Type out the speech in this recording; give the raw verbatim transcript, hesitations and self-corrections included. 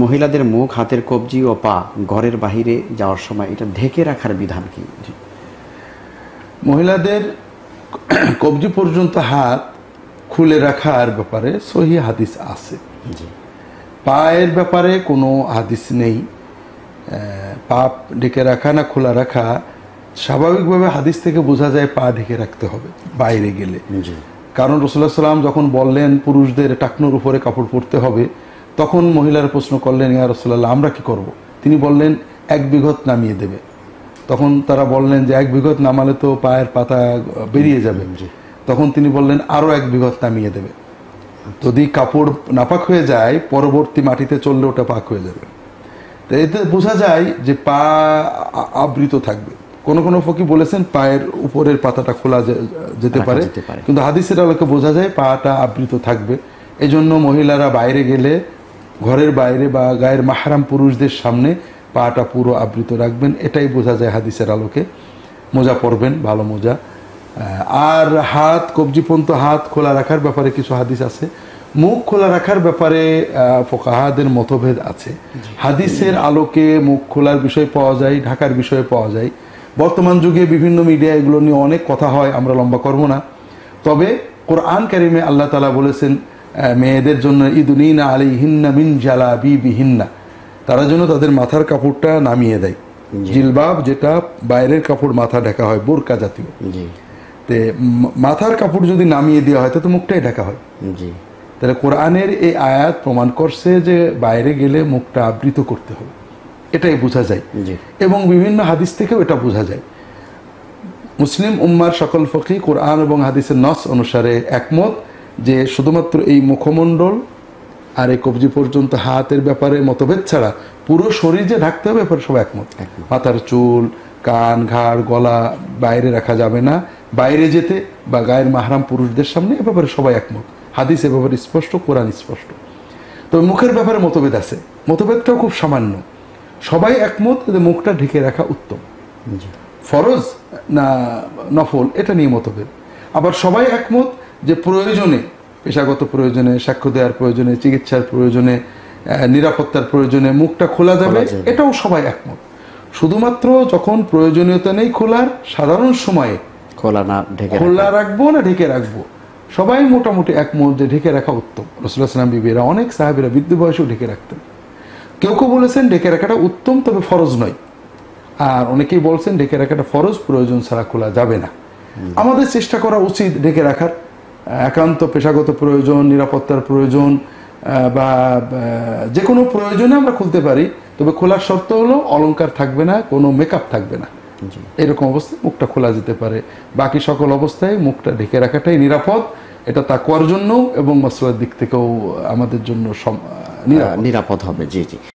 महिलादेर मुख हाथेर कब्जी और पा घरेर बाहिरे जाओयार समय एटा ढेके राखार विधान कि? महिलादेर कब्जी पर्यन्त हाथ खुले राखार ब्यापारे सही हादिस आछे, पायेर ब्यापारे कोनो हादिस नेই। पा ढेके राखा ना खोला राखा स्वाभाविक भावे हादिस थेके बोझा जाय पा ढेके राखते होबे बाहिरे गेले, कारण रसूलुल्लाह साल्लाम जखन बोललेन पुरुषदेर टाकनुर उपरे कापड़ पड़ते होबे তখন মহিলার প্রশ্ন করলেন, ইয়া রাসূলুল্লাহ আমরা কি করব? তিনি বললেন এক বিঘত নামিয়ে দেবে। তখন তারা বললেন যে এক বিঘত নামালে তো পায়ের পাতা বেরিয়ে যাবে। তখন তিনি বললেন আরো এক বিঘত নামিয়ে দেবে, যদি কাপড় নাপাক হয়ে যায় পরবর্তী মাটিতে চললে ওটা পাক হয়ে যাবে। তো এতে বোঝা যায় যে পা আবৃত থাকবে। কোন কোন ফকি বলেছেন পায়ের উপরের পাতাটা খোলা যেতে পারে, কিন্তু হাদিসের আলোকে বোঝা যায় পাটা আবৃত থাকবে। এজন্য মহিলারা বাইরে গেলে ঘরের বাইরে বা গায়ের মাহরাম পুরুষদের সামনে পাটা পুরো আবৃত রাখবেন, এটাই বোঝা যায় হাদিসের আলোকে। মোজা পরবেন, ভালো মোজা। আর হাত কবজি পর্যন্ত হাত খোলা রাখার ব্যাপারে কিছু হাদিস আছে। মুখ খোলা রাখার ব্যাপারে ফোকাহাদের মতভেদ আছে। হাদিসের আলোকে মুখ খোলার বিষয় পাওয়া যায়, ঢাকার বিষয়ে পাওয়া যায়। বর্তমান যুগে বিভিন্ন মিডিয়া এগুলো নিয়ে অনেক কথা হয়, আমরা লম্বা করব না। তবে কোরআন কারিমে আল্লাহ তাআলা বলেছেন মেয়েদের জন্য ইদুনিনা আলাইহিন্না মিন জালাবিবিহিন্না, তারা যেন তাদের মাথার কাপড়টা নামিয়ে দেয়। জিলবাব যেটা বাইরের কাপড় মাথা ঢাকা হয়, বোরকা জাতীয়, তে মাথার কাপড় যদি নামিয়ে দেওয়া হয় তাতে মুখটাই ঢাকা হয়। তাহলে কোরআনের এই আয়াত প্রমাণ করছে যে বাইরে গেলে মুখটা আবৃত করতে হবে, এটাই বোঝা যায়। এবং বিভিন্ন হাদিস থেকেও এটা বোঝা যায়। মুসলিম উম্মার সকল ফকি কোরআন এবং হাদিসের নস অনুসারে একমত যে শুধুমাত্র এই মুখমণ্ডল আর এই কবজি পর্যন্ত হাতের ব্যাপারে মতভেদ ছাড়া পুরো শরীর যে ঢাকতে হবে ব্যাপারে সবাই একমত। মাথার চুল, কান, ঘাড়, গলা বাইরে রাখা যাবে না। বাইরে যেতে বা গায়ের মাহরাম পুরুষদের সামনে এ ব্যাপারে সবাই একমত। হাদিস এ ব্যাপারে স্পষ্ট, কোরআন স্পষ্ট। তবে মুখের ব্যাপারে মতভেদ আছে, মতভেদটাও খুব সামান্য। সবাই একমত যে মুখটা ঢেকে রাখা উত্তম। ফরজ না নফল এটা নিয়ে মতভেদ। আবার সবাই একমত যে প্রয়োজনে, পেশাগত প্রয়োজনে, সাক্ষ্য দেওয়ার প্রয়োজনে, চিকিৎসার প্রয়োজনে, নিরাপত্তার প্রয়োজনে মুখটা খোলা যাবে, এটাও সবাই একমত। শুধুমাত্র যখন প্রয়োজনীয়তা নেই খোলার, সাধারণ সময়ে খোলা না ঢেকে খোলা রাখবো না ঢেকে রাখবো, সবাই মোটামুটি একমত যে ঢেকে রাখা উত্তম। রাসূলুল্লাহ সাল্লাল্লাহু আলাইহি ওয়াসাল্লাম, বিবিরা, অনেক সাহাবীরা বৃদ্ধ বয়সেও ঢেকে রাখতেন। কেউ কেউ বলেছেন ঢেকে রাখাটা উত্তম, তবে ফরজ নয়। আর অনেকেই বলছেন ঢেকে রাখাটা ফরজ, প্রয়োজন ছাড়া খোলা যাবে না। আমাদের চেষ্টা করা উচিত ঢেকে রাখার, একান্ত পেশাগত প্রয়োজন, নিরাপত্তার প্রয়োজন বা যে কোনো প্রয়োজনে আমরা খুলতে পারি। তবে খোলার শর্ত হলো অলংকার থাকবে না, কোনো মেকআপ থাকবে না, এরকম অবস্থায় মুখটা খোলা যেতে পারে। বাকি সকল অবস্থায় মুখটা ঢেকে রাখাটাই নিরাপদ। এটা তাকওয়ার জন্য এবং মাসলার দিক থেকেও আমাদের জন্য নিরাপদ হবে। জি জি।